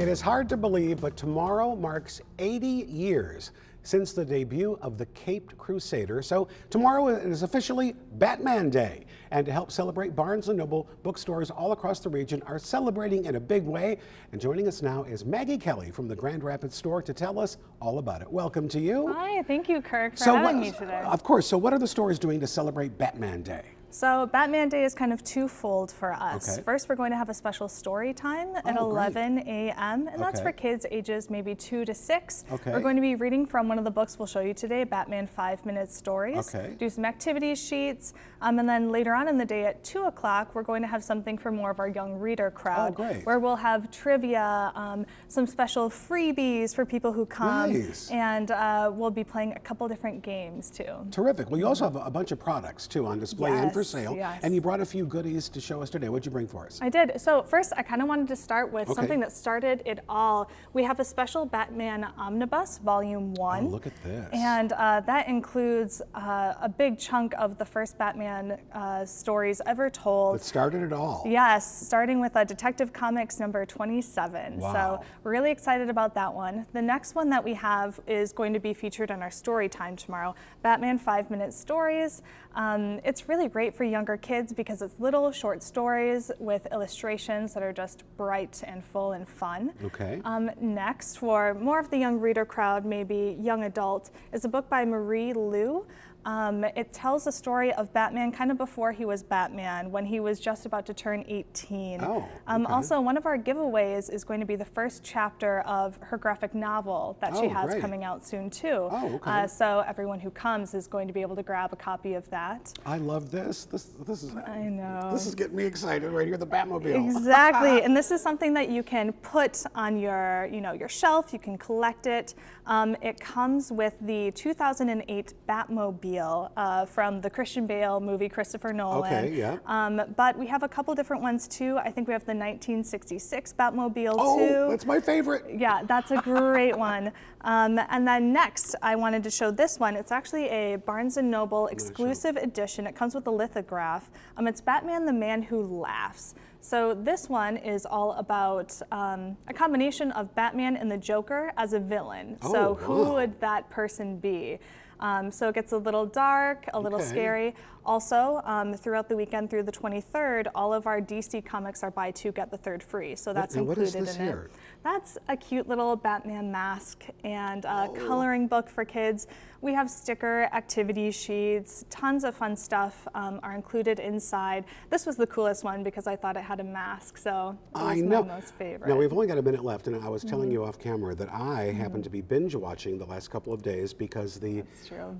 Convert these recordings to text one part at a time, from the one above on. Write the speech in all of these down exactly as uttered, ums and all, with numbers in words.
It is hard to believe, but tomorrow marks eighty years since the debut of the Caped Crusader, so tomorrow is officially Batman Day. And to help celebrate, Barnes and Noble bookstores all across the region are celebrating in a big way. And joining us now is Maggie Kelly from the Grand Rapids store to tell us all about it. Welcome to you. Hi, thank you, Kirk, for so having what, me today. Of course. So what are the stores doing to celebrate Batman Day? So Batman Day is kind of twofold for us. Okay. First, we're going to have a special story time at oh, eleven a m and okay. that's for kids ages maybe two to six. Okay. We're going to be reading from one of the books we'll show you today, Batman five minute Stories. Okay. Do some activity sheets, um, and then later on in the day at two o'clock, we're going to have something for more of our young reader crowd, oh, great. where we'll have trivia, um, some special freebies for people who come, nice. and uh, we'll be playing a couple different games too. Terrific. Well, you also have a bunch of products too on display. Yes. And for sale, yes. and you brought a few goodies to show us today. What'd you bring for us? I did. So first, I kind of wanted to start with okay. something that started it all. We have a special Batman Omnibus Volume one. Oh, look at this. And uh, that includes uh, a big chunk of the first Batman uh, stories ever told. It started it all. Yes, starting with uh, Detective Comics number twenty-seven. Wow. So really excited about that one. The next one that we have is going to be featured on our story time tomorrow, Batman five minute Stories. Um, it's really great for younger kids because it's little short stories with illustrations that are just bright and full and fun. Okay. Um, next, for more of the young reader crowd, maybe young adult, is a book by Marie Lu. Um, it tells the story of Batman kind of before he was Batman, when he was just about to turn eighteen. Oh, okay. um, also, one of our giveaways is going to be the first chapter of her graphic novel that oh, she has great. coming out soon too. Oh, okay. uh, so everyone who comes is going to be able to grab a copy of that. I love this. This, this is. I know. This is getting me excited right here. The Batmobile. Exactly, and this is something that you can put on your, you know, your shelf. You can collect it. Um, it comes with the two thousand eight Batmobile. Uh, from the Christian Bale movie, Christopher Nolan. Okay, yeah. Um, but we have a couple different ones too. I think we have the nineteen sixty-six Batmobile oh, too. Oh, that's my favorite. Yeah, that's a great one. Um, and then next, I wanted to show this one. It's actually a Barnes and Noble exclusive edition. It comes with a lithograph. Um, it's Batman the Man Who Laughs. So this one is all about um, a combination of Batman and the Joker as a villain. Oh, so who wow. would that person be? Um, so it gets a little dark, a little okay. scary. Also, um, throughout the weekend through the twenty-third, all of our D C Comics are buy two, get the third free. So that's what, included in here? it. That's a cute little Batman mask and a oh. coloring book for kids. We have sticker, activity sheets, tons of fun stuff um, are included inside. This was the coolest one because I thought it had a mask, so it was I know. my most favorite. Now, we've only got a minute left, and I was telling mm-hmm. you off camera that I mm-hmm. happened to be binge watching the last couple of days because the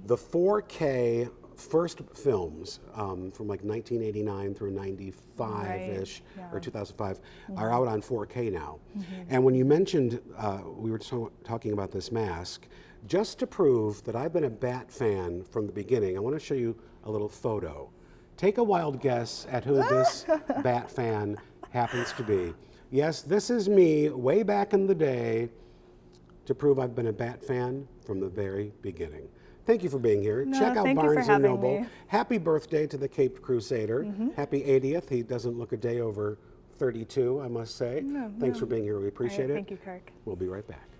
the four K first films um, from like nineteen eighty-nine through ninety-five-ish right. yeah. or two thousand five mm-hmm. are out on four K now. Mm-hmm. And when you mentioned, uh, we were so talking about this mask, just to prove that I've been a Bat fan from the beginning, I want to show you a little photo. Take a wild guess at who this Bat fan happens to be. Yes, this is me way back in the day to prove I've been a Bat fan from the very beginning. Thank you for being here. No, Check out Barnes and Noble. Me. Happy birthday to the Caped Crusader. Mm-hmm. Happy eightieth. He doesn't look a day over thirty-two, I must say. No, Thanks no. for being here. We appreciate right, it. Thank you, Kirk. We'll be right back.